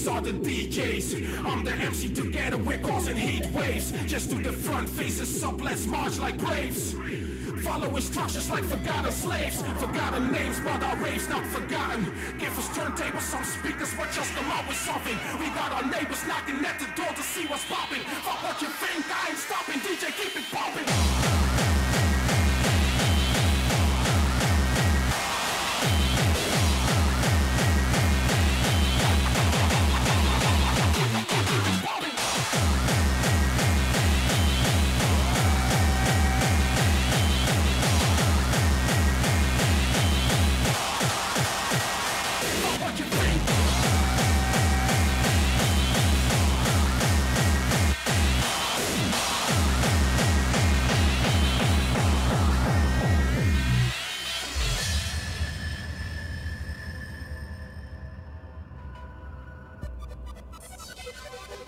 these are the DJs. I'm the MC, together we're causing heat waves. Just to the front, faces up, let's march like braves. Follow instructions like forgotten slaves. Forgotten names, but our raves not forgotten. Give us turntables, some speakers, but just come out with something. We got our neighbors knocking at the door to see what's popping. Fuck what you think, I ain't stopping, DJ keep it popping.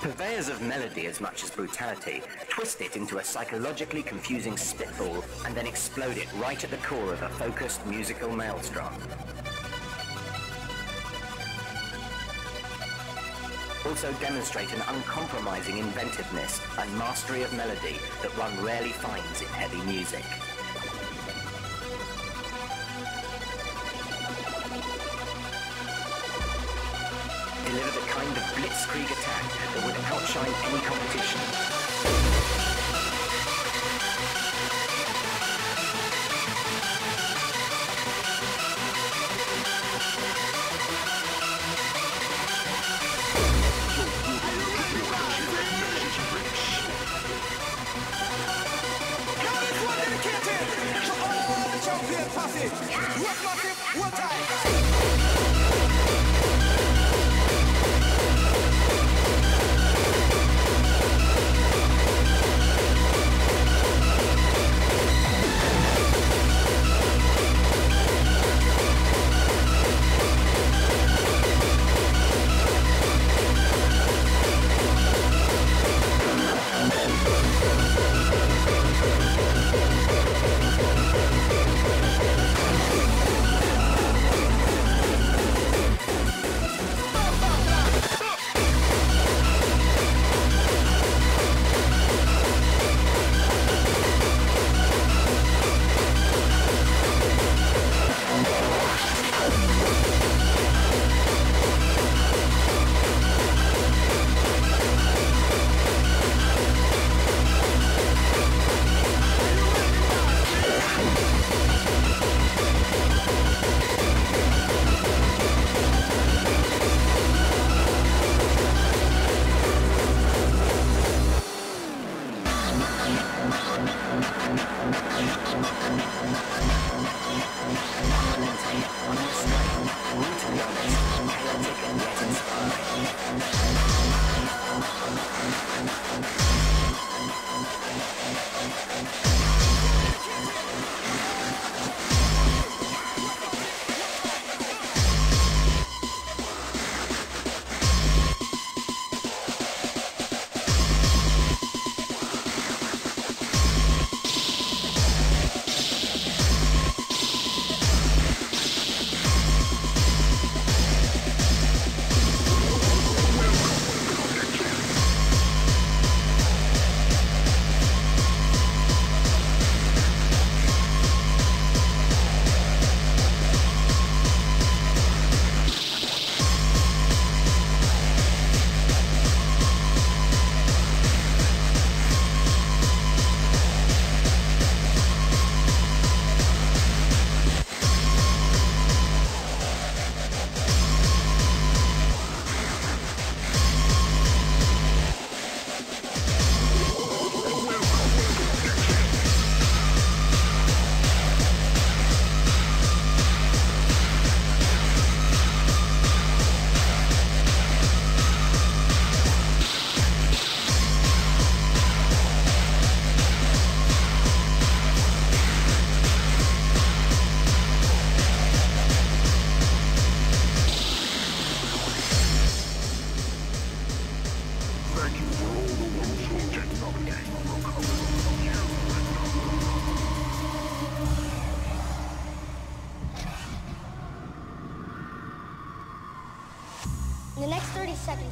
Purveyors of melody as much as brutality, twist it into a psychologically confusing spitball and then explode it right at the core of a focused musical maelstrom. Also demonstrate an uncompromising inventiveness and mastery of melody that one rarely finds in heavy music. Deliver the kind of blitzkrieg attack that would outshine any competition.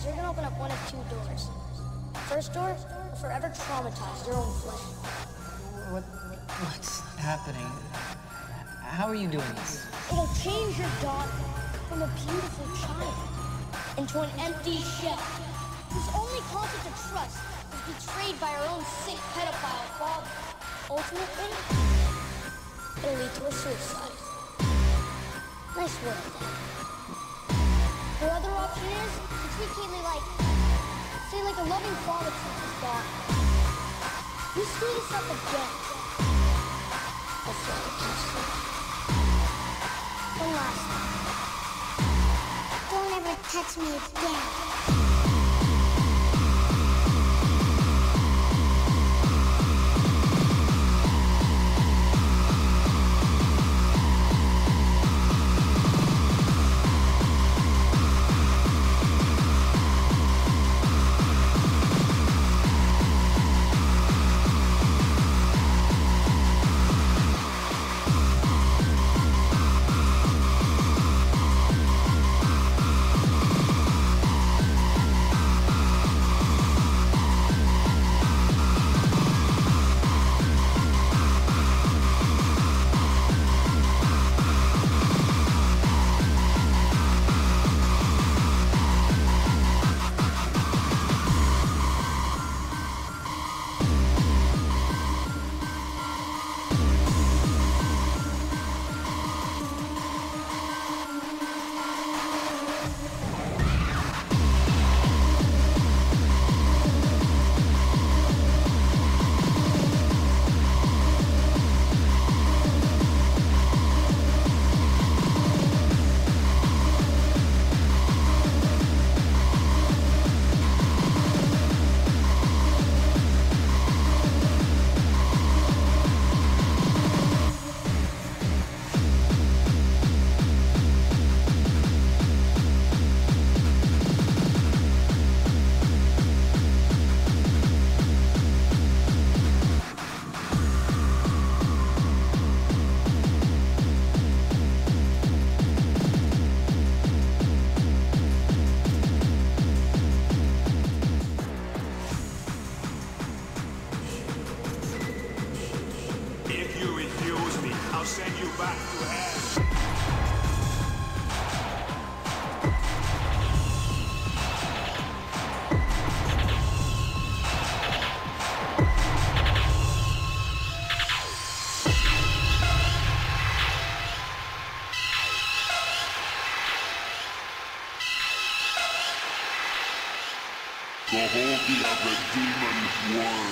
means you're gonna open up one of two doors. First door, will forever traumatize your own flesh. What's happening? How are you doing this? It'll change your daughter from a beautiful child into an empty shell whose only concept of trust is betrayed by her own sick pedophile father. Ultimately, it'll lead to a suicide. Nice work, Dad. Her other option is to treat Caitlyn like a loving father treats his daughter. You screwed us up again. I'll throw the password. One last time. Don't ever touch me again. Behold the other demon world.